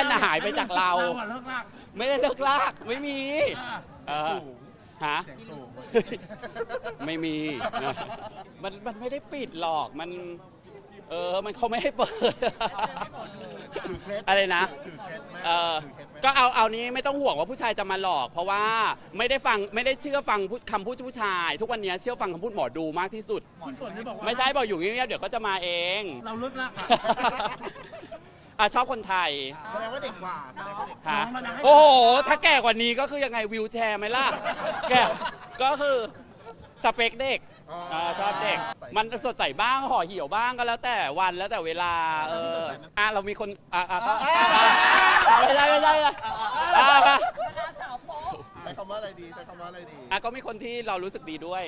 อนหายไปจากเราไม่ได้เลิกลากไม่มีฮะไม่มีมันไม่ได้ปิดหรอกมันมันเขาไม่ให้เปิดอะไรนะก็เอานี้ไม่ต้องห่วงว่าผู้ชายจะมาหลอกเพราะว่าไม่ได้เชื่อฟังคำพูดผู้ชายทุกวันนี้เชื่อฟังคำพูดหมอดูมากที่สุดไม่ใช่บอกอยู่เงียบๆเดี๋ยวก็จะมาเองเราเลิกลากชอบคนไทยแสดงว่าเด็กกว่าฮะโอ้โหถ้าแก่กว่านี้ก็คือยังไงวิวแชร์ไหมล่ะแก่ก็คือสเปคเด็กชอบเด็กมันสดใสบ้างห่อเหี่ยวบ้างก็แล้วแต่วันแล้วแต่เวลาเรามีคนไม่ได้ใช้คำว่าอะไรดีก็มีคนที่เรารู้สึกดีด้วย